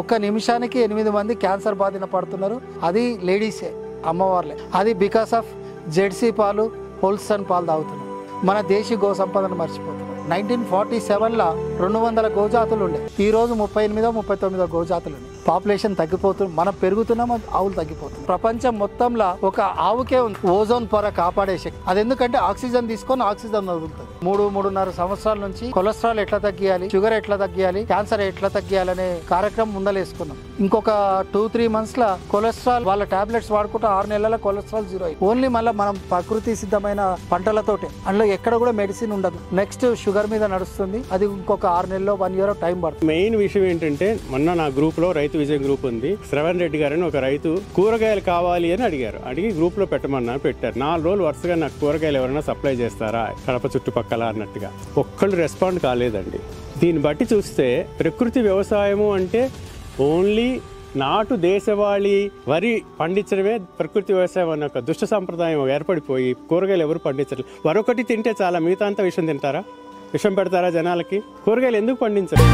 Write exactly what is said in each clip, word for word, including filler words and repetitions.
ఒక్క నిమిషానికి ఎనిమిది మంది క్యాన్సర్ బాధిన పడుతున్నారు అది లేడీసే అమ్మవార్లే అది బికాస్ ఆఫ్ జెడ్సీ పాలు హోల్సన్ పాలు తాగుతున్నారు మన దేశీ గో సంపదను మర్చిపోతున్నారు నైన్టీన్ ఫార్టీ సెవెన్ లా రెండు వందల గోజాతులు ఉండే ఈ రోజు ముప్పై ఎనిమిది ముప్పై తొమ్మిది గోజాతులు ఉన్నాయి పాపులేషన్ తగ్గిపోతుంది మనం పెరుగుతున్నాం ఆవులు తగ్గిపోతుంది ప్రపంచం మొత్తంలో ఒక ఆవుకే ఉంది ఓజోన్ పొర కాపాడే శక్తి అది ఎందుకంటే ఆక్సిజన్ తీసుకొని ఆక్సిజన్ వదులుతుంది మూడు మూడున్నర సంవత్సరాల నుంచి కొలెస్ట్రాల్ ఎట్లా తగ్గియాలి షుగర్ ఎట్లా తగ్గియాలి క్యాన్సర్ ఎట్లా తగ్గియాలనే కార్యక్రమం ముందలేసుకున్నాం ఇంకొక టూ త్రీ మంత్స్ లా కొలెస్ట్రాల్ వాళ్ళ టాబ్లెట్స్ వాడుకుంటే ఆరు నెలల కొలెస్ట్రాల్ జీరో అయింది ఓన్లీ మళ్ళీ మనం ప్రకృతి సిద్ధమైన పంటలతోటే అందులో ఎక్కడ కూడా మెడిసిన్ ఉండదు నెక్స్ట్ షుగర్ మీద నడుస్తుంది అది ఇంకొక ఆరు నెలలో వన్ ఇయర్ టైం పడుతుంది మెయిన్ విషయం ఏంటంటే మొన్న నా గ్రూప్ లో రైతు విజయం గ్రూప్ ఉంది శ్రవణ్ రెడ్డి గారని ఒక రైతు కూరగాయలు కావాలి అని అడిగారు అడిగి గ్రూప్ లో పెట్టమన్నా పెట్టారు నాలుగు రోజులు వరుసగా నాకు కూరగాయలు ఎవరైనా సప్లై చేస్తారా కడప చుట్టుపక్కల అన్నట్టుగా ఒక్కళ్ళు రెస్పాండ్ కాలేదండి దీన్ని బట్టి చూస్తే ప్రకృతి వ్యవసాయము అంటే ఓన్లీ నాటు దేశవాళీ వరి పండించడమే ప్రకృతి వ్యవసాయం అనే ఒక దుష్ట సంప్రదాయం ఏర్పడిపోయి కూరగాయలు ఎవరు పండించరు మరొకటి తింటే చాలా మిగతా అంతా విషం తింటారా విషం పెడతారా జనాలకి కూరగాయలు ఎందుకు పండించరు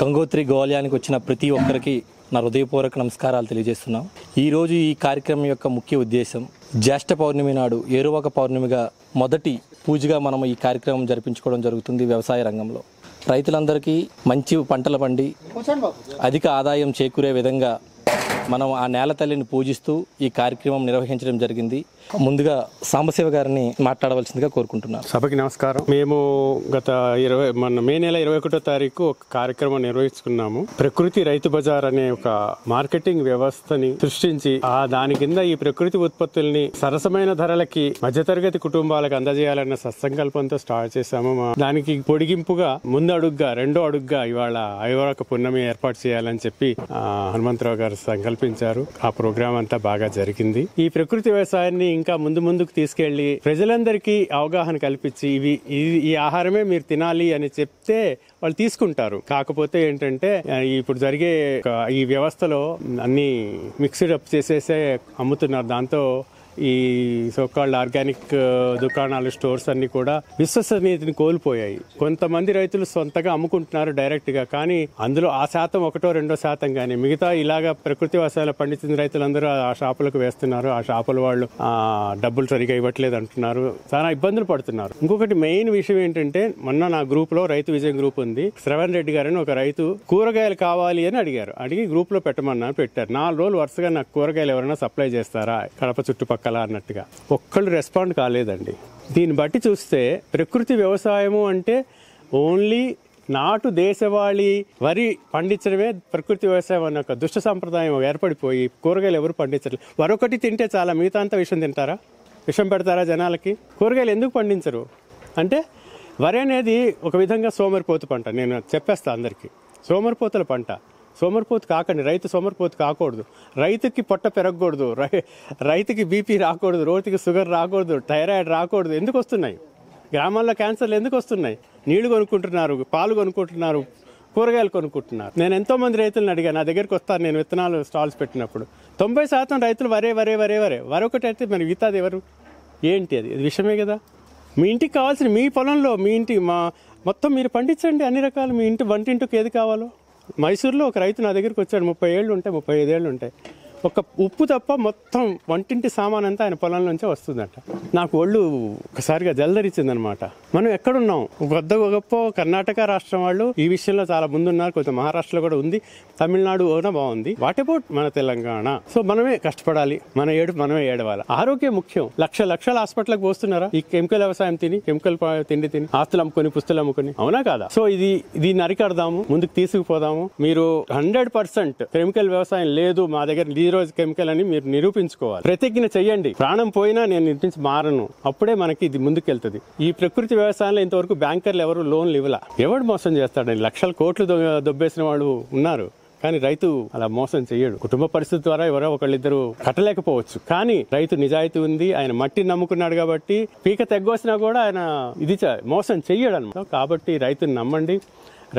గంగోత్రి గోవాలయానికి వచ్చిన ప్రతి ఒక్కరికి నా హృదయపూర్వక నమస్కారాలు తెలియజేస్తున్నాం ఈరోజు ఈ కార్యక్రమం యొక్క ముఖ్య ఉద్దేశం జ్యేష్ఠ పౌర్ణమి నాడు ఏరువాక పౌర్ణమిగా మొదటి పూజగా మనం ఈ కార్యక్రమం జరిపించుకోవడం జరుగుతుంది వ్యవసాయ రంగంలో రైతులందరికీ మంచి పంటలు పండి అధిక ఆదాయం చేకూరే విధంగా మనం ఆ నేల తల్లిని పూజిస్తూ ఈ కార్యక్రమం నిర్వహించడం జరిగింది ముందుగా సాంబశివ గారిని మాట్లాడవలసిందిగా కోరుకుంటున్నాను సభకి నమస్కారం మేము గత ఇరవై మన మే నెల ఇరవై ఒకటో తారీఖు ఒక కార్యక్రమం నిర్వహించుకున్నాము ప్రకృతి రైతు బజార్ అనే ఒక మార్కెటింగ్ వ్యవస్థని సృష్టించి ఆ దాని కింద ఈ ప్రకృతి ఉత్పత్తుల్ని సరసమైన ధరలకి మధ్యతరగతి కుటుంబాలకు అందజేయాలన్న సత్సంకల్పంతో స్టార్ట్ చేశాము దానికి పొడిగింపుగా ముందడుగ్గా రెండో అడుగ్గా ఇవాళ ఐవరాక పున్నమి ఏర్పాటు చేయాలని చెప్పి హనుమంతరావు గారు సంకల్పం కల్పించారు ఆ ప్రోగ్రాం అంతా బాగా జరిగింది ఈ ప్రకృతి వ్యవసాయాన్ని ఇంకా ముందు ముందుకు తీసుకెళ్లి ప్రజలందరికీ అవగాహన కల్పించి ఇవి ఈ ఆహారమే మీరు తినాలి అని చెప్తే వాళ్ళు తీసుకుంటారు కాకపోతే ఏంటంటే ఇప్పుడు జరిగే ఈ వ్యవస్థలో అన్ని మిక్స్డ్ అప్ చేసేసే అమ్ముతున్నారు దాంతో ఈ సోకాల్డ్ ఆర్గానిక్ దుకాణాలు స్టోర్స్ అన్ని కూడా విశ్వసనీయతని కోల్పోయాయి కొంతమంది రైతులు సొంతగా అమ్ముకుంటున్నారు డైరెక్ట్ గా కానీ అందులో ఆ శాతం ఒకటో రెండో శాతం కానీ మిగతా ఇలాగా ప్రకృతి వ్యవసాయాలు పండించిన రైతులందరూ ఆ షాపులకు వేస్తున్నారు ఆ షాపుల వాళ్ళు ఆ డబ్బులు సరిగా ఇవ్వట్లేదు అంటున్నారు చాలా ఇబ్బందులు పడుతున్నారు ఇంకొకటి మెయిన్ విషయం ఏంటంటే మొన్న నా గ్రూప్ లో రైతు విజయం గ్రూప్ ఉంది శ్రవణ్ రెడ్డి గారని ఒక రైతు కూరగాయలు కావాలి అని అడిగారు అడిగి గ్రూప్ లో పెట్టమన్నా పెట్టారు నాలుగు రోజులు వరుసగా నాకు కూరగాయలు ఎవరైనా సప్లై చేస్తారా కడప చుట్టుపక్కల కళ అన్నట్టుగా ఒక్కళ్ళు రెస్పాండ్ కాలేదండి దీన్ని బట్టి చూస్తే ప్రకృతి వ్యవసాయము అంటే ఓన్లీ నాటు దేశవాళీ వరి పండించడమే ప్రకృతి వ్యవసాయం అనే ఒక దుష్ట సంప్రదాయం ఏర్పడిపోయి కూరగాయలు ఎవరు పండించరు మరొకటి తింటే చాలా మిగతా అంతా విషం తింటారా విషం పెడతారా జనాలకి కూరగాయలు ఎందుకు పండించరు అంటే వరి అనేది ఒక విధంగా సోమరిపోతు పంట నేను చెప్పేస్తా అందరికీ సోమరిపోతుల పంట సోమరిపోతు కాకండి రైతు సోమరిపోతు కాకూడదు రైతుకి పొట్ట పెరగకూడదు రైతుకి బీపీ రాకూడదు రోతికి షుగర్ రాకూడదు థైరాయిడ్ రాకూడదు ఎందుకు వస్తున్నాయి గ్రామాల్లో క్యాన్సర్లు ఎందుకు వస్తున్నాయి నీళ్లు కొనుక్కుంటున్నారు పాలు కొనుక్కుంటున్నారు కూరగాయలు కొనుక్కుంటున్నారు నేను ఎంతోమంది రైతులను అడిగాను నా దగ్గరికి వస్తాను నేను విత్తనాలు స్టాల్స్ పెట్టినప్పుడు తొంభై శాతం రైతులు వరే వరే వరే వరే వరొకటి అయితే మరి మిగతాది ఎవరు ఏంటి అది ఇది విషమే కదా మీ ఇంటికి కావాల్సిన మీ పొలంలో మీ ఇంటి మా మొత్తం మీరు పండించండి అన్ని రకాలు మీ ఇంటి వంటింటికి ఏది కావాలో మైసూర్లో ఒక రైతు నా దగ్గరికి వచ్చాడు ముప్పై ఏళ్ళు ఉంటాయి ముప్పై ఐదేళ్ళు ఉంటాయి ఉప్పు తప్ప మొత్తం వంటింటి సామాన్ అంతా ఆయన పొలం నుంచే వస్తుందంట. నాకు ఒళ్ళు ఒకసారిగా జల్దరిచిందన్నమాట. మనం ఎక్కడ ఉన్నాం? గొద్ద గొప్ప కర్ణాటక రాష్ట్రం వాళ్ళు ఈ విషయంలో చాలా ముందున్నారు, కొంచెం మహారాష్ట్రలో కూడా ఉంది, తమిళనాడు కూడా బాగుంది. వాట్ అబౌట్ మన తెలంగాణ? సో మనమే కష్టపడాలి, మన ఏడు మనమే ఏడవాలి. ఆరోగ్యం ముఖ్యం. లక్ష లక్షల హాస్పిటల్కి పోస్తున్నారా ఈ కెమికల్ వ్యవసాయం తిని, కెమికల్ తిండి తిని, ఆస్తులు అమ్ముకొని పుస్తులు అమ్ముకొని? అవునా కాదా? సో ఇది దీన్ని అరికడదాము, ముందుకు తీసుకుపోదాము. మీరు హండ్రెడ్ పర్సెంట్ కెమికల్ వ్యవసాయం లేదు మా దగ్గర ఈ రోజు కెమికల్ అని మీరు నిరూపించుకోవాలి. ప్రతిజ్ఞ చెయ్యండి, ప్రాణం పోయినా నేను నిరూపించి మారను. అప్పుడే మనకి ఇది ముందుకెళ్తుంది. ఈ ప్రకృతి వ్యవసాయంలో ఇంతవరకు బ్యాంకర్లు ఎవరు లోన్లు ఇవ్వలా. ఎవడు మోసం చేస్తాడని లక్షల కోట్లు దొబ్బేసిన వాళ్ళు ఉన్నారు, కానీ రైతు అలా మోసం చేయడు. కుటుంబ పరిస్థితి ద్వారా ఎవరో ఒకళ్ళిద్దరు కట్టలేకపోవచ్చు, కానీ రైతు నిజాయితీ ఉంది, ఆయన మట్టిని నమ్ముకున్నాడు కాబట్టి పీక తగ్గొసినా కూడా ఆయన ఇది మోసం చెయ్యడు అనమాట. కాబట్టి రైతుని నమ్మండి,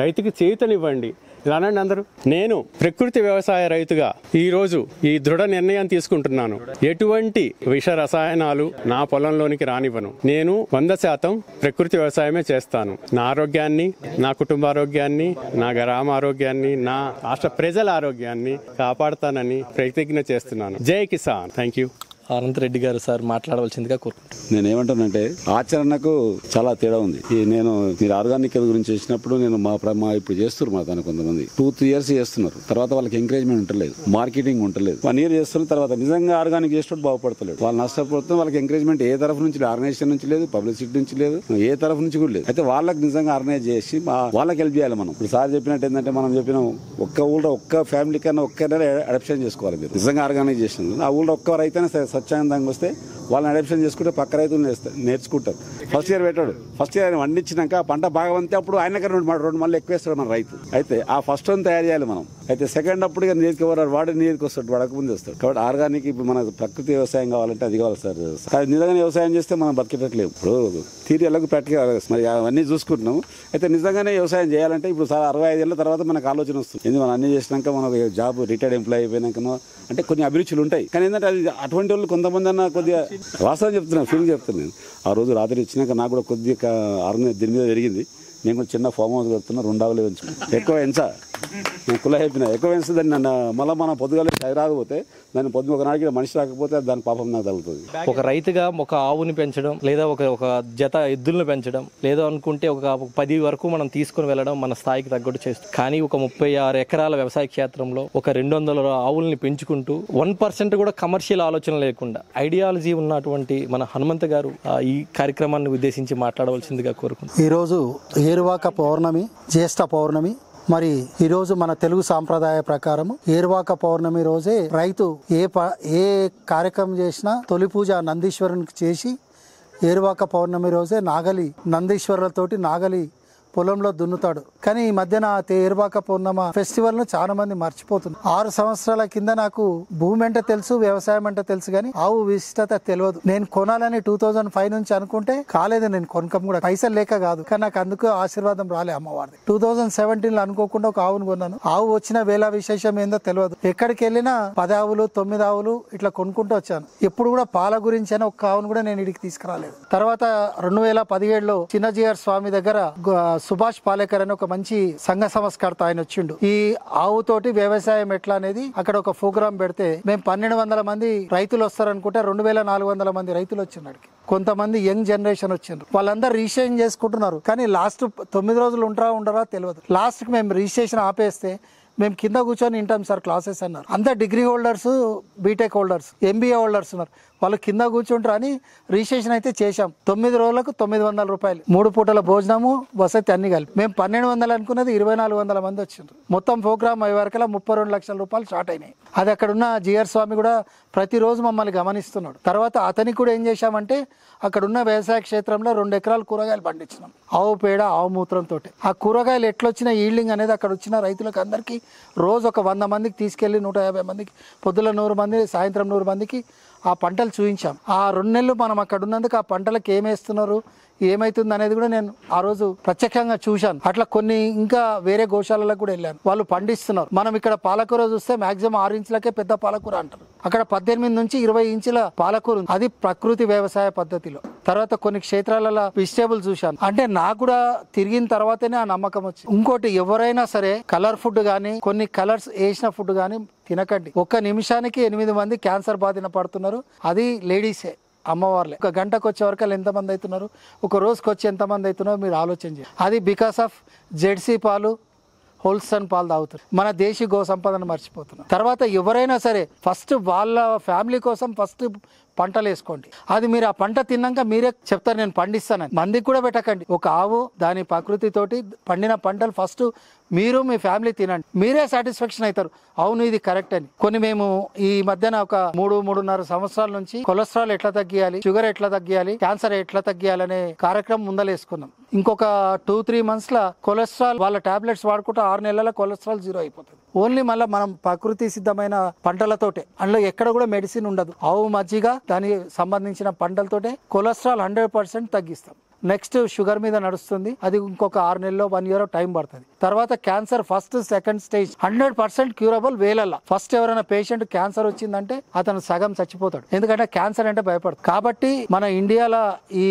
రైతుకి చేతనివ్వండి. రానండి అందరూ. నేను ప్రకృతి వ్యవసాయ రైతుగా ఈరోజు ఈ దృఢ నిర్ణయం తీసుకుంటున్నాను. ఎటువంటి విష రసాయనాలు నా పొలంలోనికి రానివ్వను. నేను వంద శాతం ప్రకృతి వ్యవసాయమే చేస్తాను. నా ఆరోగ్యాన్ని, నా కుటుంబ ఆరోగ్యాన్ని, నా గ్రామ ఆరోగ్యాన్ని, నా రాష్ట్ర ప్రజల ఆరోగ్యాన్ని కాపాడుతానని ప్రతిజ్ఞ చేస్తున్నాను. జై కిసాన్. Thank you. అనంత రెడ్డి గారు సార్ మాట్లాడవలసిందిగా కోరుకుంటున్నాను. నేనేమంటానంటే ఆచరణకు చాలా తేడా ఉంది. నేను మీరు ఆర్గానిక్ గురించి చేసినప్పుడు నేను మా మా ఇప్పుడు చేస్తున్నారు మా దాని కొంతమంది టూ త్రీ ఇయర్స్ చేస్తున్నారు, తర్వాత వాళ్ళకి ఎంకరేజ్మెంట్ ఉండలేదు, మార్కెటింగ్ ఉండలేదు. వన్ ఇయర్ చేస్తున్న తర్వాత నిజంగా ఆర్గానిక్ చేసినప్పుడు బాగుపడతలేదు, వాళ్ళు నష్టపోతున్నారు. వాళ్ళకి ఎంకరేజ్మెంట్ ఏ తరఫు నుంచి, ఆర్గనైజేషన్ నుంచి లేదు, పబ్లిసిటీ నుంచి లేదు, ఏ తరఫు నుంచి కూడా లేదు. అయితే వాళ్ళకి నిజంగా ఆర్గనైజ్ చేసి వాళ్ళకి హెల్ప్ చేయాలి. మనం ఇప్పుడు సార్ చెప్పినట్టు ఏంటంటే మనం చెప్పిన ఒక్క ఊళ్ళో ఒక్క ఫ్యామిలీ కన్నా ఒక్కనే అడాప్షన్ చేసుకోవాలి. మీరు నిజంగా ఆర్గనైజ్ చేసిన ఆ ఊళ్ళో ఒక్క రైతైనా సరే స్వచ్ఛందంగా వస్తే వాళ్ళని అడాప్షన్ చేసుకుంటే పక్క రైతులు నేర్చుకుంటారు. ఫస్ట్ ఇయర్ పెట్టాడు, ఫస్ట్ ఇయర్ వండించినాక పంట బాగా వంతే అప్పుడు ఆయన రెండు రెండు మళ్ళీ ఎక్కువ వేస్తాడు మన రైతు. అయితే ఆ ఫస్ట్ వన్ తయారు చేయాలి మనం. అయితే సెకండ్ అప్పుడు ఇక నీరుకి ఎవరు వాడు నీరుకి వస్తాడు, వాడక ముందు వస్తాడు. కాబట్టి ఆర్గానిక్ ఇప్పుడు మన ప్రకృతి వ్యవసాయం కావాలంటే అది కావాలి సార్. అది నిజంగా వ్యవసాయం చేస్తే మనం బతికేటట్లేదు. ఇప్పుడు థియరీలకు ప్రాక్టికల్ మరి అవన్నీ చూసుకుంటున్నాము. అయితే నిజంగానే వ్యవసాయం చేయాలంటే ఇప్పుడు సార్ అరవై ఐదేళ్ల తర్వాత మనకు ఆలోచన వస్తుంది. ఎందుకు మనం అన్ని చేసినాక మన జాబ్ రిటైర్డ్ ఎంప్లాయీ అయిపోయినాకనో అంటే కొన్ని అభిరుచులు ఉంటాయి, కానీ ఏంటంటే అది అటువంటి వాళ్ళు కొంతమంది అన్న కొద్దిగా వాస్తవం చెప్తున్నాను, ఫీల్ చెప్తున్నాను. ఆ రోజు రాత్రి ఇచ్చినాక నాకు కూడా కొద్దిగా ఆరు దీని మీద పెరిగింది. నేను కూడా చిన్న ఫామ్ హౌస్ కడుతున్నా, రెండు ఆవులే పెంచుకున్నా, ఎక్కువ పెంచా, నేను కులా అయిపోయినా ఎక్కువ పెంచుతుంది. దాన్ని నన్ను మళ్ళీ మనం పొద్దుగాలే రాకపోతే దాన్ని పొద్దు ఒక నాటికి మనిషి రాకపోతే దాని పాపం నాకు తగ్గుతుంది. ఒక రైతుగా ఒక ఆవుని పెంచడం లేదా ఒక ఒక జత ఎద్దులను పెంచడం లేదా అనుకుంటే ఒక పది వరకు మనం తీసుకుని వెళ్ళడం మన స్థాయికి తగ్గట్టు చేస్తుంది. కానీ ఒక ముప్పై ఆరు ఎకరాల వ్యవసాయ క్షేత్రంలో ఒక రెండు వందల ఆవుల్ని పెంచుకుంటూ వన్ పర్సెంట్ కూడా కమర్షియల్ ఆలోచన లేకుండా ఐడియాలజీ ఉన్నటువంటి మన హనుమంత్ గారు ఈ కార్యక్రమాన్ని ఉద్దేశించి మాట్లాడవలసిందిగా కోరుకుంటున్నాను. ఈరోజు ఏరువాక పౌర్ణమి, జ్యేష్ఠ పౌర్ణమి. మరి ఈరోజు మన తెలుగు సాంప్రదాయ ప్రకారము ఏరువాక పౌర్ణమి రోజే రైతు ఏ ఏ కార్యక్రమం చేసినా తొలి పూజ నందీశ్వరునికి చేసి ఏరువాక పౌర్ణమి రోజే నాగలి నందీశ్వరులతోటి నాగలి పొలంలో దున్నుతాడు. కానీ ఈ మధ్యన ఏరువాక పౌర్ణమ ఫెస్టివల్ ను చాలా మంది మర్చిపోతుంది. ఆరు సంవత్సరాల కింద నాకు భూమి అంటే తెలుసు, వ్యవసాయం అంటే తెలుసు, కానీ ఆవు విశిష్టత తెలియదు. నేను కొనాలని టూ థౌజండ్ ఫైవ్ నుంచి అనుకుంటే కాలేదు. నేను కొనకం కూడా పైసలు లేక కాదు, కానీ నాకు అందుకు ఆశీర్వాదం రాలే అమ్మవారిది. టూ థౌజండ్ సెవెంటీన్ లో అనుకోకుండా ఒక ఆవును కొన్నాను. ఆవు వచ్చిన వేళ విశేషం ఏందో తెలియదు. ఎక్కడికి వెళ్ళినా పది ఆవులు తొమ్మిది ఆవులు ఇట్లా కొనుక్కుంటూ వచ్చాను. ఎప్పుడు కూడా పాల గురించి అయినా ఒక్క ఆవును కూడా నేను ఇడికి తీసుకురాలేదు. తర్వాత రెండు వేల పదిహేడులో చిన్నజీఆర్ స్వామి దగ్గర సుభాష్ పాలేకర్ అని ఒక మంచి సంఘ సంస్కర్త ఆయన వచ్చిండు. ఈ ఆవుతోటి వ్యవసాయం ఎట్లా అనేది అక్కడ ఒక ప్రోగ్రామ్ పెడితే మేము పన్నెండు వందల మంది రైతులు వస్తారనుకుంటే రెండు వేల నాలుగు వందల మంది రైతులు వచ్చినాడికి. కొంతమంది యంగ్ జనరేషన్ వచ్చిండ్రు, వాళ్ళందరూ రిజిస్ట్రేషన్ చేసుకుంటున్నారు, కానీ లాస్ట్ తొమ్మిది రోజులు ఉంటారా ఉండరా తెలియదు. లాస్ట్కి మేము రిజిస్ట్రేషన్ ఆపేస్తే మేము కింద కూర్చొని వింటాం సార్ క్లాసెస్ అన్నారు. అంతా degree holders, BTech holders, MBA holders ఉన్నారు. వాళ్ళు కింద కూర్చుంటారు అని రిజిస్ట్రేషన్ అయితే చేశాం. తొమ్మిది రోజులకు తొమ్మిది వందల రూపాయలు మూడు పూటల భోజనము వసతి అన్ని కలిపి. మేము పన్నెండు వందలు అనుకున్నది ఇరవై నాలుగు వందల మంది వచ్చిండ్రు. మొత్తం ప్రోగ్రామ్ అయ్యే వరకులా ముప్పై రెండు లక్షల రూపాయలు షార్ట్ అయినాయి. అది అక్కడ ఉన్న జిఆర్ స్వామి కూడా ప్రతిరోజు మమ్మల్ని గమనిస్తున్నాడు. తర్వాత అతనికి కూడా ఏం చేశామంటే అక్కడ ఉన్న వ్యవసాయ క్షేత్రంలో రెండు ఎకరాలు కూరగాయలు పండించినాం ఆవు పేడ ఆవు మూత్రంతో. ఆ కూరగాయలు ఎట్లొచ్చిన ఈల్డింగ్ అనేది అక్కడ వచ్చిన రైతులకు అందరికీ రోజు ఒక వంద మందికి తీసుకెళ్ళి నూట యాభై మందికి పొద్దుల నూరు మంది సాయంత్రం నూరు మందికి ఆ పంటలు చూపించాం. ఆ రెండు నెలలు మనం అక్కడ ఉన్నందుకు ఆ పంటలకు ఏమేస్తున్నారు ఏమైతుందనేది కూడా నేను ఆ రోజు ప్రత్యక్షంగా చూశాను. అట్లా కొన్ని ఇంకా వేరే గోశాలలకు కూడా వెళ్ళాను. వాళ్ళు పండిస్తున్నారు. మనం ఇక్కడ పాలకూర చూస్తే మాక్సిమం ఆరు ఇంచులకే పెద్ద పాలకూర అంటారు. అక్కడ పద్దెనిమిది నుంచి ఇరవై ఇంచుల పాలకూర ఉంది. అది ప్రకృతి వ్యవసాయ పద్ధతిలో. తర్వాత కొన్ని క్షేత్రాలలో వెజిటేబుల్ చూశాను. అంటే నాకు కూడా తిరిగిన తర్వాతనే ఆ నమ్మకం వచ్చింది. ఇంకోటి ఎవరైనా సరే కలర్ ఫుడ్ కానీ కొన్ని కలర్స్ వేసిన ఫుడ్ కానీ తినకండి. ఒక్క నిమిషానికి ఎనిమిది మంది క్యాన్సర్ బాధిన పడుతున్నారు. అది లేడీసే, అమ్మవార్లే. ఒక గంటకు వచ్చే వరకు ఎంతమంది అవుతున్నారు, ఒక రోజుకి వచ్చి ఎంతమంది అవుతున్నారో మీరు ఆలోచన చేయండి. అది బికాస్ ఆఫ్ జెర్సీ పాలు, హోల్సన్ పాలు తాగుతారు. మన దేశీ గో సంపదను మర్చిపోతున్నారు. తర్వాత ఎవరైనా సరే ఫస్ట్ వాళ్ళ ఫ్యామిలీ కోసం ఫస్ట్ పంటలు వేసుకోండి. అది మీరు ఆ పంట తిన్నాక మీరే చెప్తారు నేను పండిస్తానని. మందికి కూడా పెట్టకండి. ఒక ఆవు దాని ప్రకృతితోటి పండిన పంటలు ఫస్ట్ మీరు మీ ఫ్యామిలీ తినండి. మీరే సాటిస్ఫాక్షన్ అవుతారు, అవును ఇది కరెక్ట్ అని. కొన్ని మేము ఈ మధ్యన ఒక మూడు మూడున్నర సంవత్సరాల నుంచి కొలెస్ట్రాల్ ఎట్లా తగ్గియాలి, షుగర్ ఎట్లా తగ్గియాలి, క్యాన్సర్ ఎట్లా తగ్గియాలి అనే కార్యక్రమం ముందలేసుకున్నాం. ఇంకొక టూ త్రీ మంత్స్ లా కొలెస్ట్రాల్ వాళ్ళ టాబ్లెట్స్ వాడుకుంటే ఆరు నెలల కొలెస్ట్రాల్ జీరో అయిపోతుంది. ఓన్లీ మళ్ళీ మనం ప్రకృతి సిద్ధమైన పంటలతోటే, అందులో ఎక్కడ కూడా మెడిసిన్ ఉండదు. ఆవు మజ్జిగ దానికి సంబంధించిన పంటలతోటే కొలెస్ట్రాల్ హండ్రెడ్ పర్సెంట్ తగ్గిస్తాం. నెక్స్ట్ షుగర్ మీద నడుస్తుంది. అది ఇంకొక ఆరు నెలలో వన్ ఇయర్ టైం పడుతుంది. తర్వాత cancer first second stage hundred percent curable. వేలల్లా ఫస్ట్ ఎవరైనా పేషెంట్ క్యాన్సర్ వచ్చిందంటే అతను సగం చచ్చిపోతాడు. ఎందుకంటే క్యాన్సర్ అంటే భయపడదు. కాబట్టి మన ఇండియాలో ఈ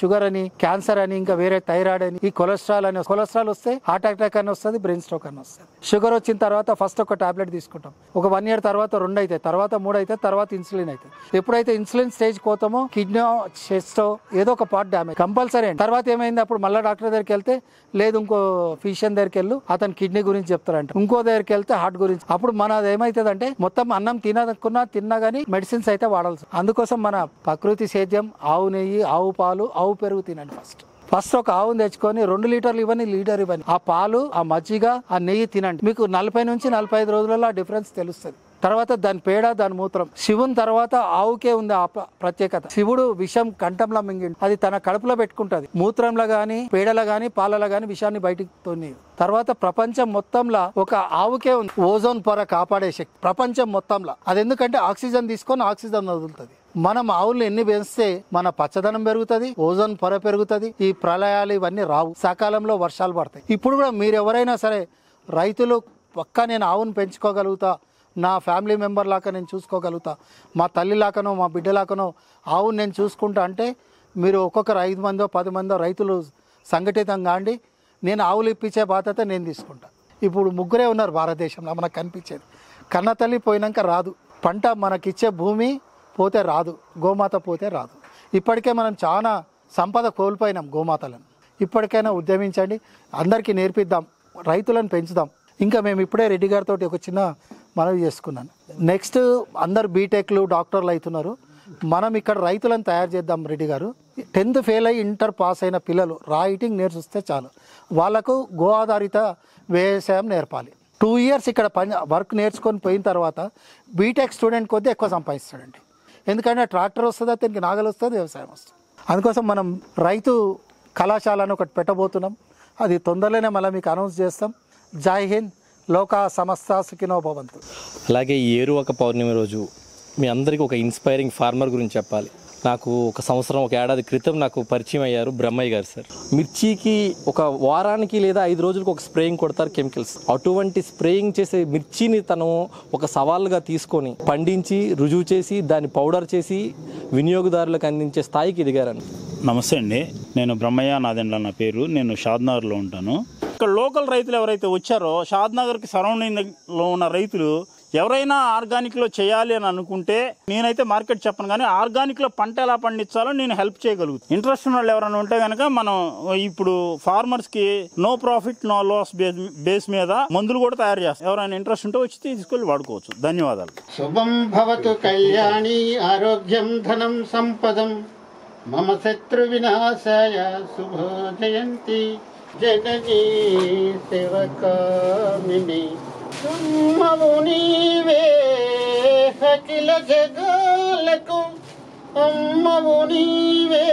షుగర్ అని, క్యాన్సర్ అని, ఇంకా వేరే థైరాయిడ్ అని, ఈ కొలెస్ట్రాల్ అని, కొలెస్ట్రాల్ వస్తే హార్ట్ అటాక్ అని వస్తుంది, బ్రెయిన్ స్ట్రోక్ అని వస్తుంది. షుగర్ వచ్చిన తర్వాత ఫస్ట్ ఒక టాబ్లెట్ తీసుకుంటాం. ఒక వన్ ఇయర్ తర్వాత రెండు అవుతాయి, తర్వాత మూడు అవుతాయి, తర్వాత ఇన్సులిన్ అవుతుంది. ఎప్పుడైతే ఇన్సులిన్ స్టేజ్ పోతామో కిడ్నీ, చెస్ట్ ఏదో ఒక పార్ట్ డ్యామేజ్ కంపల్సరీ. తర్వాత ఏమైంది అప్పుడు మళ్ళీ డాక్టర్ దగ్గరికి వెళ్తే లేదు ఇంకో ఫిజిషియన్ దగ్గరికి వెళ్ళు, అతను కిడ్నీ గురించి చెప్తారంట. ఇంకో దగ్గరికి వెళ్తే హార్ట్ గురించి. అప్పుడు మనది ఏమైతుంది అంటే మొత్తం అన్నం తినకున్నా తిన్నా కానీ మెడిసిన్స్ అయితే వాడాల్సి. అందుకోసం మన ప్రకృతి సేద్యం, ఆవు నెయ్యి, ఆవు పాలు, ఆవు పెరుగు తినండి. ఫస్ట్ ఫస్ట్ ఒక ఆవును తెచ్చుకొని రెండు లీటర్లు ఇవ్వని, లీటర్ ఇవ్వని, ఆ పాలు, ఆ మజ్జిగ, ఆ నెయ్యి తినండి. మీకు నలభై నుంచి నలభై ఐదు రోజులలో ఆ డిఫరెన్స్ తెలుస్తుంది. తర్వాత దాని పేడ, దాని మూత్రం. శివుని తర్వాత ఆవుకే ఉంది ఆ ప్రత్యేకత. శివుడు విషం కంఠంలో మింగిండు, అది తన కడుపులో పెట్టుకుంటుంది. మూత్రంలో గానీ, పేడలో గానీ, పాలలో గానీ విషాన్ని బయటికి తోనేది. తర్వాత ప్రపంచం మొత్తంలో ఒక ఆవుకే ఉంది ఓజోన్ పొర కాపాడే శక్తి. ప్రపంచం మొత్తంలో అది ఎందుకంటే ఆక్సిజన్ తీసుకొని ఆక్సిజన్ వదులుతుంది. మనం ఆవులు ఎన్ని పెంచితే మన పచ్చదనం పెరుగుతుంది, ఓజోన్ పొర పెరుగుతుంది, ఈ ప్రళయాలు ఇవన్నీ రావు, సకాలంలో వర్షాలు పడతాయి. ఇప్పుడు కూడా మీరు ఎవరైనా సరే రైతులు పక్కా నేను ఆవును పెంచుకోగలుగుతా, నా ఫ్యామిలీ మెంబర్ లాగా నేను చూసుకోగలుగుతా, మా తల్లి లాకనో మా బిడ్డ లాకనో ఆవును నేను చూసుకుంటా అంటే మీరు ఒక్కొక్కరు ఐదు మందో పది మందో రైతులు సంఘటితంగా అండి నేను ఆవులు ఇప్పించే బాధ్యత నేను తీసుకుంటా. ఇప్పుడు ముగ్గురే ఉన్నారు భారతదేశంలో మనకు కనిపించేది. కన్న తల్లి పోయినాక రాదు పంట, మనకిచ్చే భూమి పోతే రాదు, గోమాత పోతే రాదు. ఇప్పటికే మనం చాలా సంపద కోల్పోయినాం గోమాతలను. ఇప్పటికైనా ఉద్యమించండి, అందరికీ నేర్పిద్దాం, రైతులను పెంచుదాం. ఇంకా మేము ఇప్పుడే రెడ్డి గారితో ఒక చిన్న మనవి చేసుకున్నాను. నెక్స్ట్ అందరు బీటెక్లు, డాక్టర్లు అవుతున్నారు. మనం ఇక్కడ రైతులను తయారు చేద్దాం రెడ్డి గారు. టెన్త్ ఫెయిల్ అయ్యి ఇంటర్ పాస్ అయిన పిల్లలు రైటింగ్ నేర్చుస్తే చాలు. వాళ్ళకు గో ఆధారిత వ్యవసాయం నేర్పాలి. టూ ఇయర్స్ ఇక్కడ పని వర్క్ నేర్చుకొని పోయిన తర్వాత బీటెక్ స్టూడెంట్ కొద్దీ ఎక్కువ సంపాదిస్తాడండి. ఎందుకంటే ట్రాక్టర్ వస్తుంది, అతనికి నాగలు వస్తుంది, వ్యవసాయం వస్తుంది. అందుకోసం మనం రైతు కళాశాలను ఒకటి పెట్టబోతున్నాం. అది తొందరలోనే మళ్ళీ మీకు అనౌన్స్ చేస్తాం. జై హింద్. లోకా సమస్త సుఖినో భవంతు. అలాగే ఈ ఏరువాక పౌర్ణమి రోజు మీ అందరికీ ఒక ఇన్స్పైరింగ్ ఫార్మర్ గురించి చెప్పాలి. నాకు ఒక సంవత్సరం ఒక ఏడాది క్రితం నాకు పరిచయం అయ్యారు బ్రహ్మయ్య గారు సార్. మిర్చికి ఒక వారానికి లేదా ఐదు రోజులకు ఒక స్ప్రేయింగ్ కొడతారు కెమికల్స్. అటువంటి స్ప్రేయింగ్ చేసే మిర్చిని తను ఒక సవాల్గా తీసుకొని పండించి రుజువు చేసి దాన్ని పౌడర్ చేసి వినియోగదారులకు అందించే స్థాయికి ఎదిగారని. నమస్తే అండి, నేను బ్రహ్మయ్య నాదెండ్ల నా పేరు. నేను షాద్నగర్లో ఉంటాను. ఇక్కడ లోకల్ రైతులు ఎవరైతే వచ్చారో షాద్నగర్కి సరౌండింగ్లో ఉన్న రైతులు ఎవరైనా ఆర్గానిక్లో చేయాలి అని అనుకుంటే నేనైతే మార్కెట్ చెప్పను, కానీ ఆర్గానిక్లో పంట ఎలా పండించాలో నేను హెల్ప్ చేయగలుగుతాను. ఇంట్రెస్ట్ ఉన్న వాళ్ళు ఎవరైనా ఉంటే కనుక మనం ఇప్పుడు ఫార్మర్స్కి no profit no loss base base మీద మందులు కూడా తయారు చేస్తాం. ఎవరైనా ఇంట్రెస్ట్ ఉంటే వచ్చి తీసుకెళ్ళి వాడుకోవచ్చు. ధన్యవాదాలు. శుభం భవతు కళ్యాణి ఆరోగ్యం ధనం సంపదం మమ శత్రు వినాశాయ శుభో జయంతి జననీ సేవకామిని తుమ్మవు నీవే అఖిల జగాలకు అమ్మవు నీవే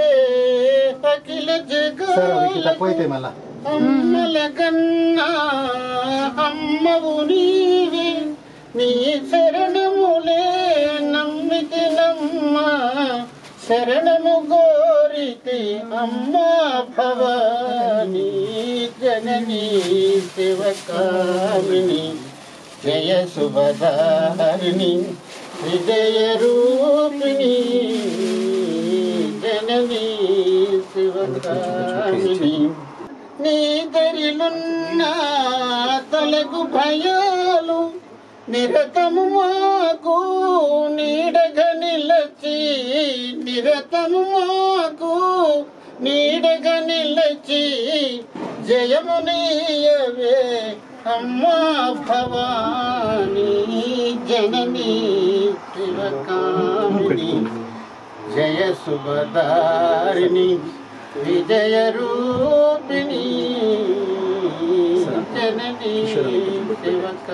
అఖిల జగాలకు అమ్మల గన్నా అమ్మవు నీవే నీ శరణములే నమ్మితి నమ్మ శరణము గోర प्रीति अम्मा भवानी जननी शिवकामिनी जय शुभदारिणी हृदय रूपिणी जननी शिवकामिनी नीदरिलुन्ना तलगु भयालु निरतमु माकु नीडगा निलची निरतमु माकु नीडगा निलची जयमुनीयवे अम्मा भवानी जननी शिवकामिनी जय सुभदारिणी विजय रूपिणी जननी शिवकामिनी।